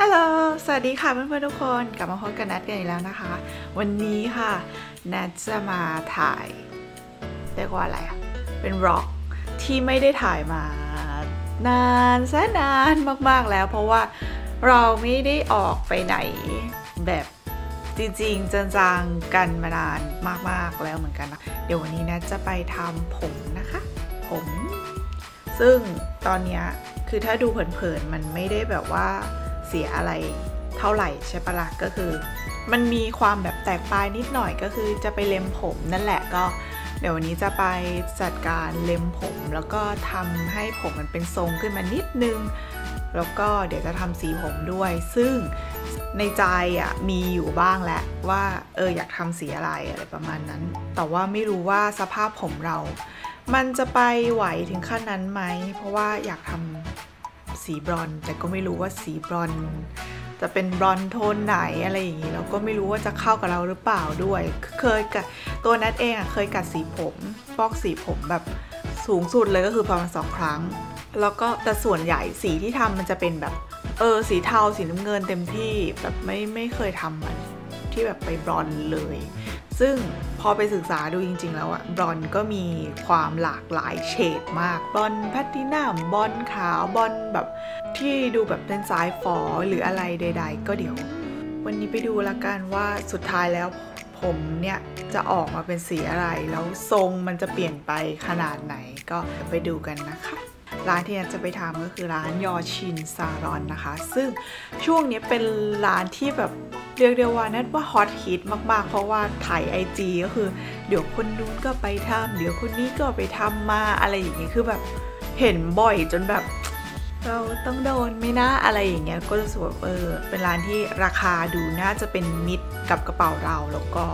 ฮัลโหลสวัสดีค่ะเพื่อนๆทุกคนกลับมาพบกับนัทกันอีกแล้วนะคะวันนี้ค่ะนัทจะมาถ่ายเรียกว่าอะไรอะเป็นร็อกที่ไม่ได้ถ่ายมานานแสนนานมากๆแล้วเพราะว่าเราไม่ได้ออกไปไหนแบบจริงๆจังๆกันมานานมากๆแล้วเหมือนกันนะเดี๋ยววันนี้นัทจะไปทำผมนะคะผมซึ่งตอนนี้คือถ้าดูเผินๆมันไม่ได้แบบว่าเสียอะไรเท่าไหร่ใช่ปะล่ะก็คือมันมีความแบบแตกปลายนิดหน่อยก็คือจะไปเล็มผมนั่นแหละก็เดี๋ยววันนี้จะไปจัดการเล็มผมแล้วก็ทำให้ผมมันเป็นทรงขึ้นมานิดนึงแล้วก็เดี๋ยวจะทำสีผมด้วยซึ่งในใจอ่ะมีอยู่บ้างแหละว่าอยากทำสีอะไรอะไรประมาณนั้นแต่ว่าไม่รู้ว่าสภาพผมเรามันจะไปไหวถึงขั้นนั้นไหมเพราะว่าอยากทำสีบรอนแต่ก็ไม่รู้ว่าสีบรอนจะเป็นบรอนโทนไหนอะไรอย่างนี้เราก็ไม่รู้ว่าจะเข้ากับเราหรือเปล่าด้วยเคยกัดตัวนัทเองอ่ะเคยกัดสีผมฟอกสีผมแบบสูงสุดเลยก็คือประมาณ2 ครั้งแล้วก็แต่ส่วนใหญ่สีที่ทำมันจะเป็นแบบสีเทาสีน้ำเงินเต็มที่แบบไม่เคยทำมันที่แบบไปบรอนเลยซึ่งพอไปศึกษาดูจริงๆแล้วอะบรอนก็มีความหลากหลายเฉดมากบรอนแพลทินัมบรอนขาวบรอนแบบที่ดูแบบเป็นสายฝอหรืออะไรใดๆก็เดี๋ยววันนี้ไปดูละกันว่าสุดท้ายแล้วผมเนี่ยจะออกมาเป็นสีอะไรแล้วทรงมันจะเปลี่ยนไปขนาดไหนก็ไปดูกันนะคะร้านที่นัทจะไปทำก็คือร้านยอชินซารอนนะคะซึ่งช่วงนี้เป็นร้านที่แบบเรียกเดียวว่านัทว่าฮอตฮิตมากๆเพราะว่าถ่าย IG ก็คือเดี๋ยวคนนู้นก็ไปทำเดี๋ยวคนนี้ก็ไปทำมาอะไรอย่างเงี้ยคือแบบเห็นบ่อยจนแบบเราต้องโดนไม่นะอะไรอย่างเงี้ยก็รู้สึกว่าเป็นร้านที่ราคาดูน่าจะเป็นมิตรกับกระเป๋าเราแล้วก็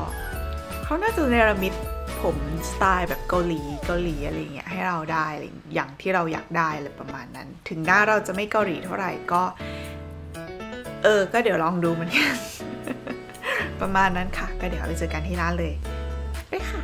เขาน่าจะเนรมิตผมสไตล์แบบเกาหลีอะไรอย่างเงี้ยให้เราได้อย่างที่เราอยากได้อะไรประมาณนั้นถึงหน้าเราจะไม่เกาหลีเท่าไหร่ก็ก็เดี๋ยวลองดูเหมือนกัน ประมาณนั้นค่ะก็เดี๋ยวไปเจอกันที่ร้านเลยไปค่ะ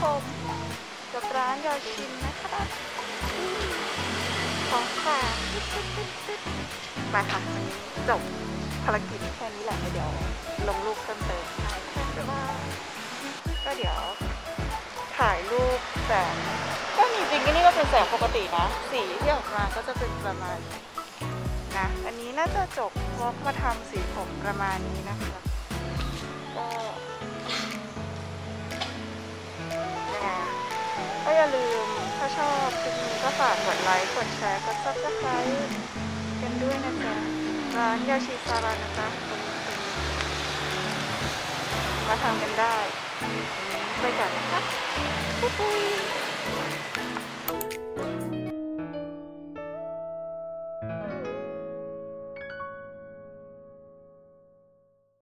ผมกับร้านยอชินนะครับของฝากไปค่ะวันนี้จบภารกิจแค่นี้แหละเดี๋ยวลงรูปเพิ่มเติมก็เดี๋ยวถ่ายรูปแสงก็จริงๆก็นี่ก็เป็นแสงปกตินะสีที่ออกมาก็จะเป็นประมาณนะอันนี้น่าจะจบวอล์กมาทำสีผมประมาณนี้นะคะก็อย่าลืมถ้าชอบคลิปนี้ก็ฝากกดไลค์กดแชร์กดซับสไครป์กันด้วยนะจ๊ะ ร้านยาชีซารานะคะมาทำกันได้ไปกันนะคะ